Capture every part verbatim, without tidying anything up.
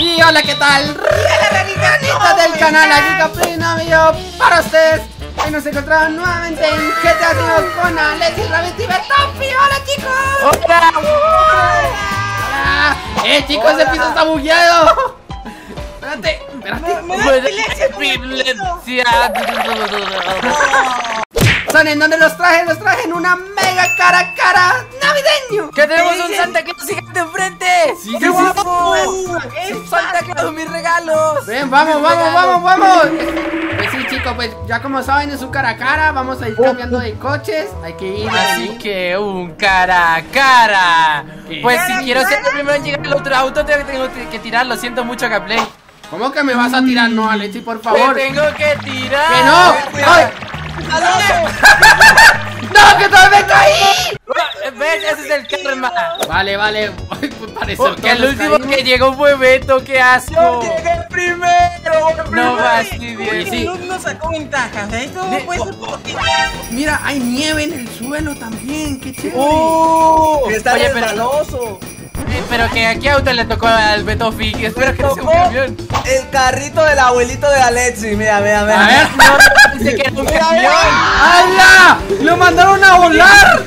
Y hola, ¿qué tal? Ranita del canal, aquí Kplay Ranita para ustedes. Hoy nos encontramos nuevamente en G T A cinco con Alesi, Rabbito y Betofi. ¡Hola, chicos! ¡Hola! ¡Hola! ¡Eh, chicos, ese piso está bugueado! Espérate, espérate. ¡Me da epilepsia! Son en donde los traje, los traje en una mega cara a cara navideño. Que tenemos un Santa Claus gigante enfrente. Sí, ¡qué sí, guapo! Sí, ¡Santa Claus, mis regalos! Ven, vamos, vamos, vamos, vamos. Pues sí, chicos, pues ya como saben es un cara a cara. Vamos a ir cambiando de coches. Hay que ir así. Así que un cara a cara. ¿Qué? Pues si quiero ser el primero en llegar al otro auto, tengo que tirar. Lo siento mucho, Kplay. ¿Cómo que me vas a tirar? No, Alexy, por favor. ¡Te tengo que tirar! ¡Que no! ¡Ay! ¿A dónde? ¡No, que todavía me caí! ¿Ves? Ese es el karma. Vale, vale. Parece oh, que el último caímos. Que llegó fue Beto, qué asco. Yo llegué primero. No fastidies. Sí. No sacó ventajas. Esto no puede ser posible. Mira, hay nieve en el suelo también. Qué chévere. Oh, está oye, resbaloso. Pero que a qué auto le tocó al Betofi. Espero que no sea un camión. El carrito del abuelito de Alexy. Mira, mira, mira. A ver, no, dice que era un camión. ¡Hala! ¡Lo mandaron a volar!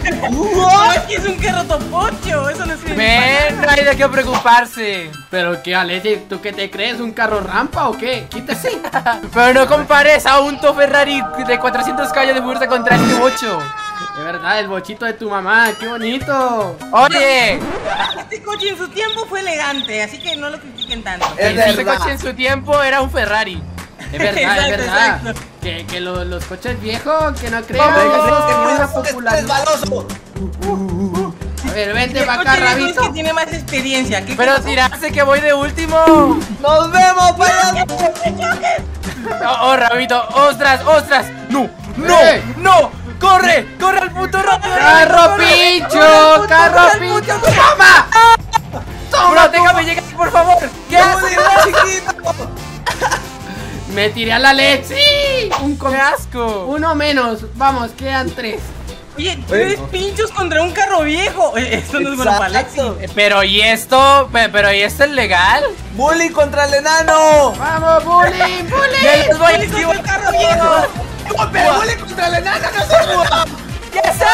¡Aquí es un carro topocho! Eso no es. Ven, no hay de qué preocuparse. Pero que Alexy, ¿tú qué te crees? ¿Un carro rampa o qué? Quítese. Pero no compares a un Ferrari de cuatrocientos caballos de fuerza contra este bocho. De verdad, el bochito de tu mamá, qué bonito. Oye, este coche en su tiempo fue elegante, así que no lo critiquen tanto. Este coche en su tiempo era un Ferrari. Es verdad, exacto, es verdad. Exacto. Que, que lo, los coches viejos, que no crean. No, que es muy resbaloso. A ver, vente para acá, Rabbito. Que tiene más experiencia. Pero tirarse que voy de último. Nos vemos, para. Oh, oh, Rabbito, ostras, ostras. No, no, eh. no. ¡Corre! ¡Corre al puto rápido! ¡Carro pincho! ¡Carro pincho! ¡Toma! ¡Toma! ¡No, déjame llegar, por favor! ¡Qué asco! ¡Me tiré a la leche! ¡Un asco! Uno menos, vamos, quedan tres. Oye, tres pinchos contra un carro viejo. Esto no es bueno para Alexy. Pero ¿y esto? ¿Pero y esto es legal? ¡Bully contra el enano! ¡Vamos, bully! ¡Bully! ¡Bully contra el carro viejo! ¡Pero wow. Bully contra la nana! ¡No se mueva! ¿Qué es eso?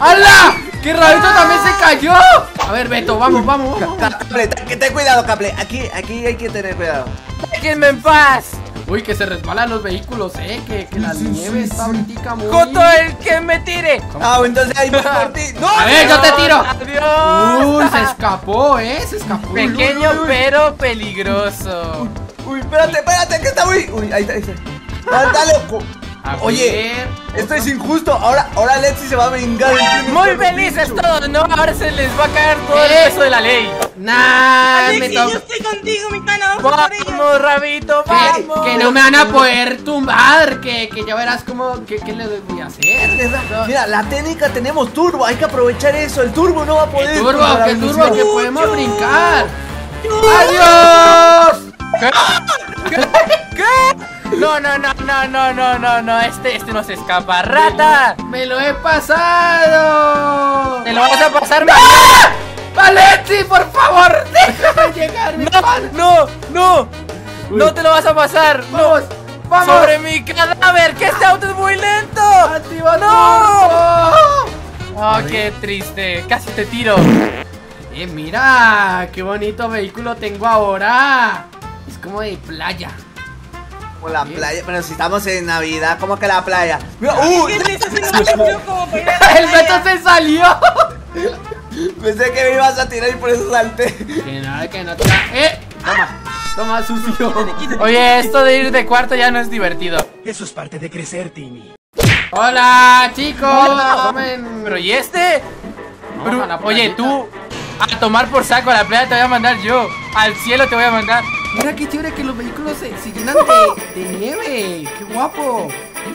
¡Hala! ¡Que Rabbito ah. también se cayó! A ver, Beto, vamos, vamos, vamos. Que ten cuidado, Kplay. Aquí, aquí hay que tener cuidado. ¡Déjenme en paz! Uy, que se resbalan los vehículos, eh. Que, que la nieve está ahorita muy. ¡Joto el que me tire! Ah, entonces ahí voy por ti. ¡No! A ver, yo te tiro. ¡Adiós! Uy, se escapó, eh. Se escapó. Pequeño pero peligroso. Uy, espérate, espérate, que está muy. Uy, ahí está, ahí está. ¡Anda, loco! Oye, esto es injusto. Ahora, ahora Alexy se va a vengar. Muy felices todos, ¿no? Ahora se les va a caer todo el peso de la ley. Nah, Alexy, yo estoy contigo, mi pana. Vamos, Rabbito, vamos. Que no me van a poder tumbar. Que, que ya verás cómo. ¿Qué le voy a hacer? Mira, la técnica tenemos turbo. Hay que aprovechar eso. El turbo no va a poder. Turbo, que turbo, que podemos brincar. ¡Adiós! ¿Qué? ¿Qué? No, no, no, no, no, no, no, no, este, este no se escapa, rata. Me lo he pasado. Te lo vas a pasar. ¡No! Alexy, por favor, déjame llegar. No, pan. no, no, Uy. no te lo vas a pasar. Vamos, no. vamos. Sobre mi cadáver, que este auto es muy lento. Activa no. Oh, qué triste, casi te tiro. Eh, mira, qué bonito vehículo tengo ahora. Es como de playa. Como la ¿Qué? playa, pero si estamos en Navidad, como que la playa. Mira, uh, ¿Qué es eso? Se me como para ir a la el Beto se salió. Pensé que me ibas a tirar y por eso salté. Que no, que no te eh, toma, toma sucio. Oye, esto de ir de cuarto ya no es divertido. Eso es parte de crecer, Timmy. Hola, chicos. Hola. Pero ¿y este? No, pero, oye, playita. tú a tomar por saco la playa te voy a mandar yo. Al cielo te voy a mandar. Mira qué chévere que los vehículos se, se llenan de, de nieve. ¡Qué guapo!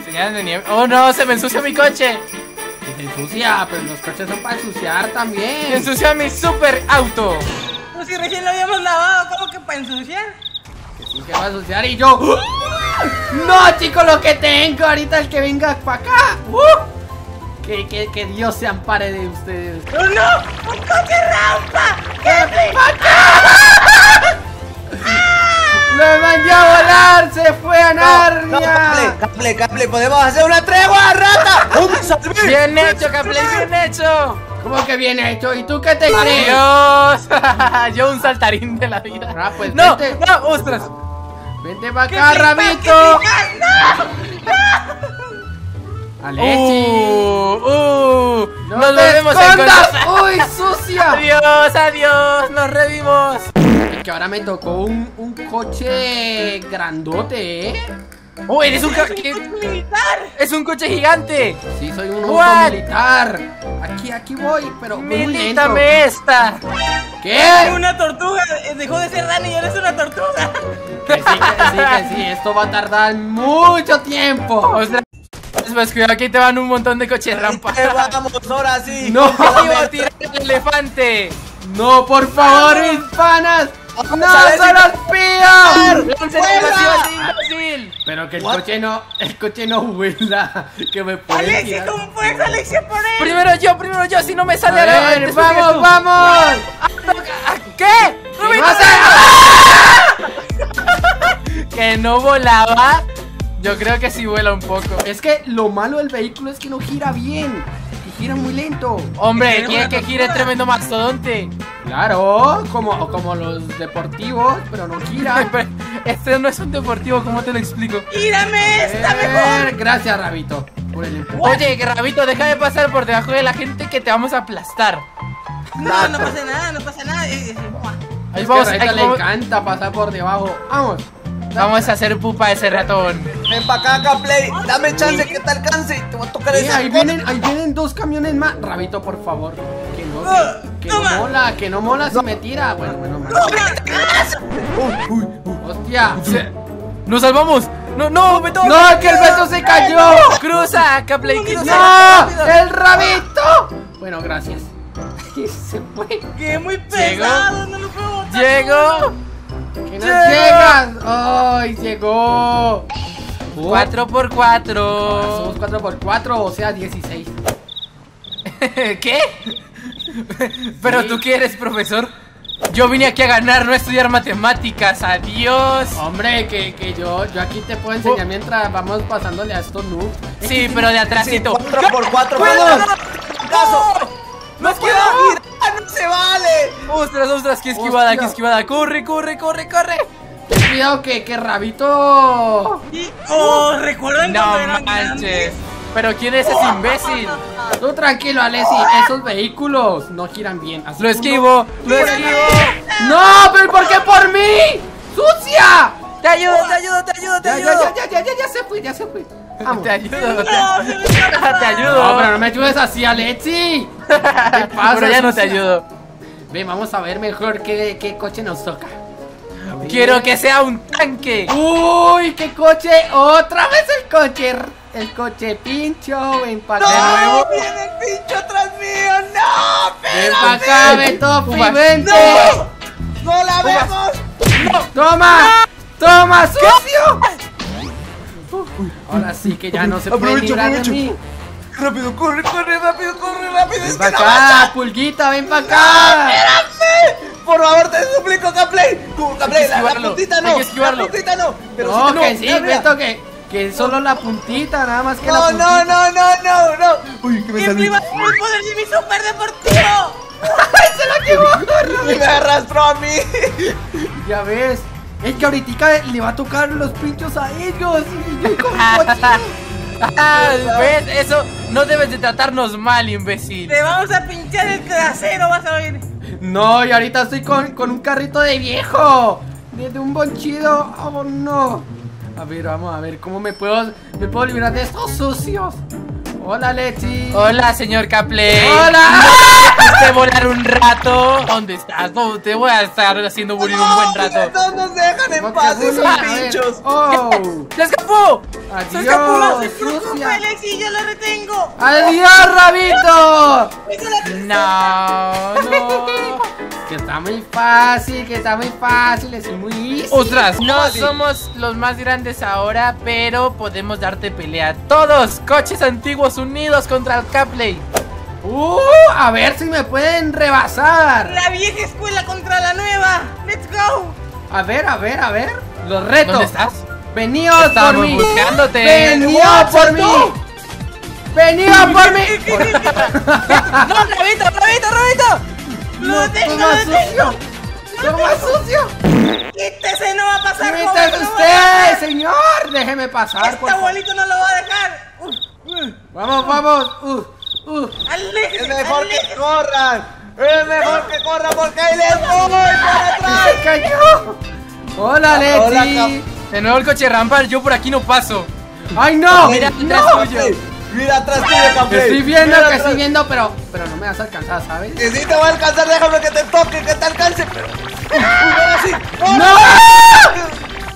Se llenan de nieve. ¡Oh no! ¡Se me ensucia mi coche! Se te ensucia, pero los coches son para ensuciar también. ¡Se ensucia mi super auto! Pues si recién lo habíamos lavado, ¿cómo que para ensuciar? Que sí, que va a ensuciar y yo. ¡No, chicos, lo que tengo! Ahorita el que venga para acá. ¡Uh! Que, que, que Dios se ampare de ustedes. ¡Oh no! ¡Un coche rampa! ¡Qué rico! Kplay, Kplay, podemos hacer una tregua, rata. Bien hecho, Kplay, bien hecho. ¿Cómo que bien hecho? ¿Y tú qué te crees? Dios. Yo un saltarín de la vida. Ah, pues no, vente. No, ostras. Vente para acá, Rabbito. Alexy. Uh, uh, no nos volvemos a encontrar. Uy, sucia. Adiós, adiós, nos revimos. Es que ahora me tocó un, un coche grandote, ¿eh? ¡Oh, eres un coche militar! ¡Es un coche gigante! Sí, soy un auto militar. Aquí, aquí voy, pero ¡milítame esta! ¿Qué? ¡Una tortuga! Dejó de ser Dani y eres una tortuga. Que sí, que sí, que sí. Esto va a tardar mucho tiempo. O sea, pues cuidado, aquí te van un montón de coches rampa. ¡Vamos, ahora sí! ¡No! ¡Iba a tirar el elefante! ¡No, por favor, mis panas! ¡No, no se los pido! Pero que el What? coche no, el coche no vuela. Que me puede Alexy, ¿cómo puedes, Alexy, por él? Primero yo, primero yo, si no me sale a ver, vamos, vamos. ¿Qué? ¿No me hace? Que no volaba. Yo creo que sí vuela un poco. Es que lo malo del vehículo es que no gira bien. Gira muy lento. Hombre, quiere que gire tremendo mastodonte. Claro, como, como los deportivos, pero no gira. Este no es un deportivo, ¿cómo te lo explico? ¡Gírame esta mejor! Gracias, Rabbito, por el empujón. Oye, Rabbito, deja de pasar por debajo de la gente que te vamos a aplastar. No, no pasa nada, no pasa nada. Ahí vamos, a Rabbito le encanta pasar por debajo. Vamos. Vamos a hacer pupa a ese ratón. Ven para acá, Kplay. Dame chance que te alcance. Te voy a tocar ese. Ahí vienen, ahí vienen dos camiones más. Rabbito, por favor. Que no, que, que no mola, que no mola si me tira. Bueno, bueno, bueno. Uy, uy, uy. Hostia. Nos salvamos. No, no, Beto. No, que el Beto se cayó. Cruza, Kplay. No, el Rabbito. Bueno, gracias. Se fue. Que muy pesado. No lo puedo botar. Llegó. ¡Que no llegas! ¡Ay, llegó! cuatro por cuatro. Somos cuatro por cuatro, o sea, dieciséis. ¿Qué? ¿Pero sí. tú qué eres, profesor? Yo vine aquí a ganar, no a estudiar matemáticas. ¡Adiós! Hombre, que, que yo, yo aquí te puedo enseñar oh. mientras vamos pasándole a estos noobs. Sí, pero de atrásito. cuatro por cuatro, ¡cuidado! ¡No puedo ir! ¡No se vale! ¡Ostras, ostras! ¡Qué esquivada, Hostia. qué esquivada! ¡Corre, corre, corre, corre! Ten cuidado que, que Rabbito. ¿Y? ¡Oh! ¿Recuerdan no cuando manches! ¿Pero quién es ese oh. imbécil? Tú tranquilo, Alesi. Esos vehículos no giran bien. Así ¡Lo esquivo! No... ¡Lo esquivo! ¡No! ¡Pero por qué por mí! ¡Sucia! ¡Te ayudo, te ayudo, te ayudo, te ayudo! ¡Ya, ya, ya, ya, ya, ya se fue, ya se fue! Vamos. Te ayudo, no, te... No, te ayudo. No, pero no me ayudes así, Alexy. ¿Qué pasa? Pero ya no te ayudo. Ven, vamos a ver mejor qué, qué coche nos toca. Quiero que sea un tanque. Uy, qué coche. Otra vez el coche. El coche pincho. Ven para acá. No, viene el pincho atrás mío. No, pero. Ven para acá, Betofi, vente. No, no la vemos. No. Toma, no. toma, sucio. Ahora sí que ya no se puede librar de mí. Rápido, corre, corre, rápido, corre, rápido. Ven para acá, pulguita, ven para acá. ¡Espérame! Por favor, te suplico, Kplay. Kplay, la puntita no. Hay que esquivarlo. La puntita no. No, que sí, Beto, que que solo la puntita, nada más que la puntita. No, no, no, no, no. Uy, que me salió. ¡Mi poder de mi super deportivo! ¡Ay, se la quemó! ¡Me arrastró a mí! Ya ves. Es que ahorita le va a tocar los pinchos a ellos. Ah, ¿ves? Eso no debes de tratarnos mal, imbécil. Te vamos a pinchar el trasero, vas a oír. No, y ahorita estoy con, con un carrito de viejo. De un bonchido. Oh, no. A ver, vamos a ver cómo me puedo me puedo liberar de estos sucios. Hola, Alexy. Hola, señor Kplay. Hola. Te volar un rato. ¿Dónde estás? No, te voy a estar haciendo bullying no, un buen rato. No nos dejan en paz esos pinchos. Oh. ¡Se escapó! ¡Adiós! ¡Se escapó! ¡No se preocupe, Alexy! ¡Yo lo retengo! ¡Adiós, Rabbito! No, no. Que está muy fácil, que está muy fácil. Es muy easy. ¡Ostras! No fácil. Somos los más grandes ahora, pero podemos darte pelea. Todos coches antiguos unidos contra el Kplay. Uh, a ver si me pueden rebasar. La vieja escuela contra la nueva. Let's go. A ver, a ver, a ver. Los retos. ¿Dónde estás? Veníos por mí. Buscándote. Veníos por mí. Veníos por mí. No, Rabbito, Rabbito, Rabbito. Lo tengo, lo tengo. Lo más sucio. Quítese, no va a pasar. Quítese usted, señor. Déjeme pasar. Este abuelito no lo va a dejar. Vamos, vamos. Uh, uh. Es mejor que corran. Es mejor que corra porque ahí les voy para atrás. Se cayó. Hola, Alexy. De nuevo el coche rampa, yo por aquí no paso. ¡Ay, no! Mira atrás tuyo. Mira atrás tuyo, campeón. Estoy viendo, que estoy viendo, pero pero no me vas a alcanzar, ¿sabes? Que si te va a alcanzar, déjame que te toque, que te alcance. ¡No!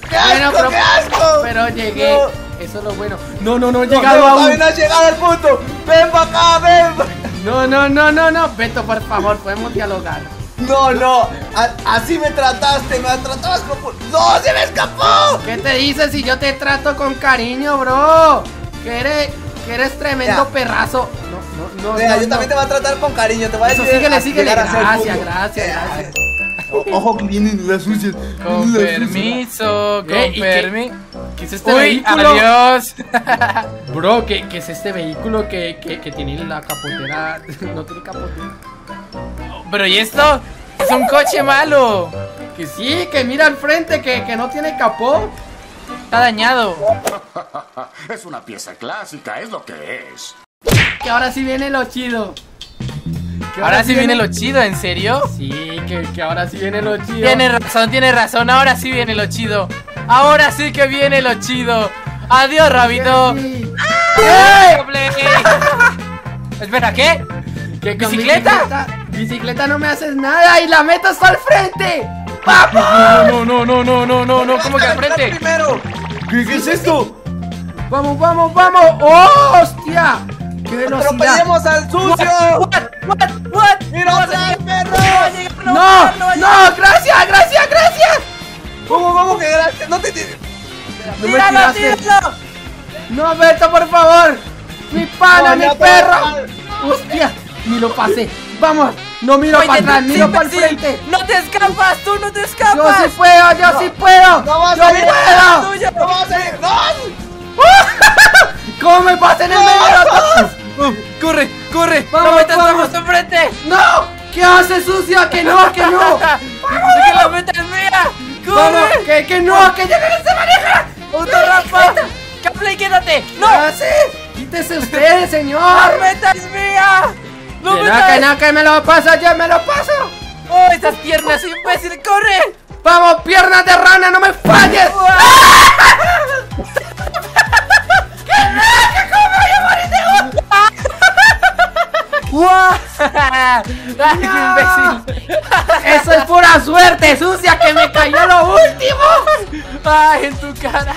¡Qué asco, qué asco! Pero llegué. Eso es lo bueno. No, no, no he llegado aún. Todavía no has llegado al punto. Ven para acá, ven. No, no, no, no, no, Beto, por favor, podemos dialogar. No, no, a así me trataste, me tratabas como... ¡No, se me escapó! ¿Qué te dices si yo te trato con cariño, bro? Que eres, que eres tremendo ya. Perrazo. No, no, no, Mira, no yo no. también te voy a tratar con cariño, te voy a decir... Eso, síguele, síguele, gracias, gracias, gracias. Ojo que vienen las sucias. Con las permiso, sucias. con permiso. ¿Qué es este Uy, vehículo? Adiós. Bro, ¿qué, qué es este vehículo que, que, que tiene la capotera? No tiene capotera. Pero ¿y esto? Es un coche malo. Que sí, que mira al frente, que, que no tiene capó. Está dañado. Es una pieza clásica, es lo que es. Que ahora sí viene lo chido. Ahora, ahora sí viene, viene lo chido, ¿en serio? Sí, que, que ahora sí viene lo chido. Tiene razón, tiene razón, ahora sí viene lo chido. Ahora sí que viene lo chido. Adiós, Rabbito. Espera, ¿qué? ¿Qué ¿Bicicleta? Bicicleta no me haces nada y la meto hasta al frente. ¡Vamos! No, no, no, no, no, no, no, ¿cómo que al frente? ¿Qué, qué es esto? Vamos, vamos, vamos. ¡Oh, hostia! ¡Qué velocidad! ¡Atropellemos al sucio! What, what, what? ¡Mira, otra perro! ¡No, no, no, no! ¡Gracias, gracias, gracias! ¿Cómo, cómo que gracias? ¡No te tires! ¡No me tiraste! ¡Tíralo! ¡No, Beto, por favor! ¡Mi pana, mi perro! ¡Hostia! ¡Ni lo pasé! ¡Vamos! ¡No miro para atrás, miro para el frente! ¡No te escapas! ¡Tú no te escapas! ¡Yo sí puedo, yo sí puedo! ¡No vas a ir! ¡No vas a ir! ¡No! ¡Cómo me pasé en el medio de los dos! Uh, corre, corre, vamos, no metas vamos enfrente. No, ¿qué haces, sucia? Que no, que no. Que la meta es mía. Corre, vamos, que, que no, que ya no se maneja. Otra rampa. Kplay, quédate. No. Quítese usted, señor. La meta es mía. No, que no, que no, que me lo paso, yo me lo paso. Oh, esas piernas, imbécil, corre. Vamos, piernas de rana, no me falles. Wow. ¡Ah! ¡Wow! ¡No! ¡Eso es pura suerte, sucia! ¡Que me cayó lo último! ¡Ay, en tu cara!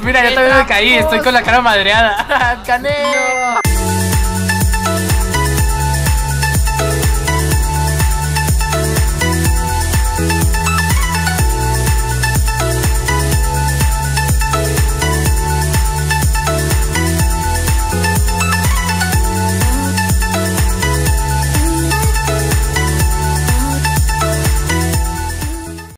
Mira, yo también me caí, estoy con la cara madreada. ¡Canelo!